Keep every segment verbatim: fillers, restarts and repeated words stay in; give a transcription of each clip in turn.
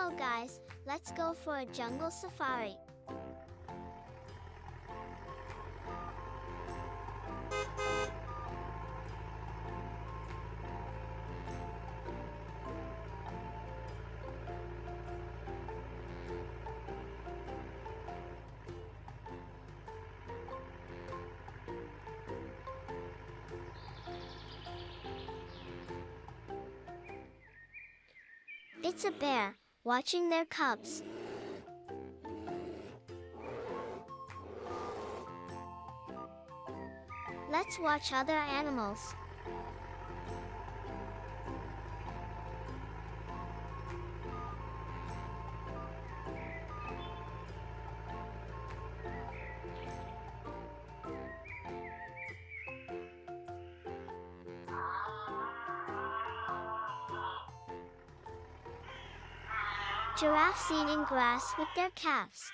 Hello guys, let's go for a jungle safari. It's a bear, watching their cubs. Let's watch other animals. Giraffes eating grass with their calves.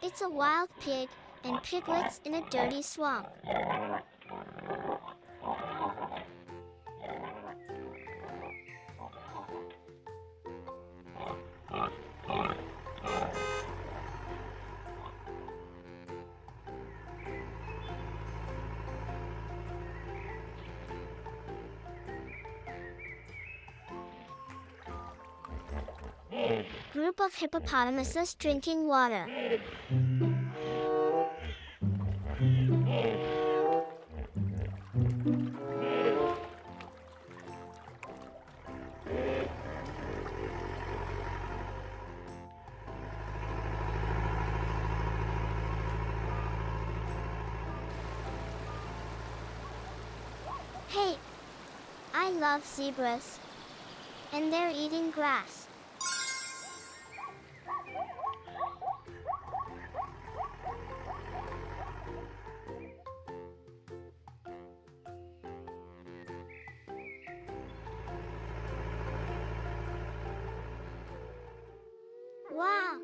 It's a wild pig and piglets in a dirty swamp. Group of hippopotamuses drinking water. Hey, I love zebras, and they're eating grass. Wow!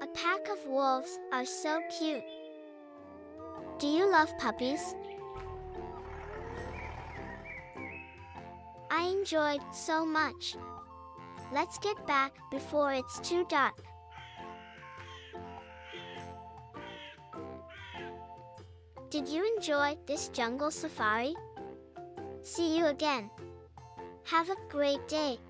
A pack of wolves are so cute. Do you love puppies? I enjoyed so much. Let's get back before it's too dark. Did you enjoy this jungle safari? See you again. Have a great day.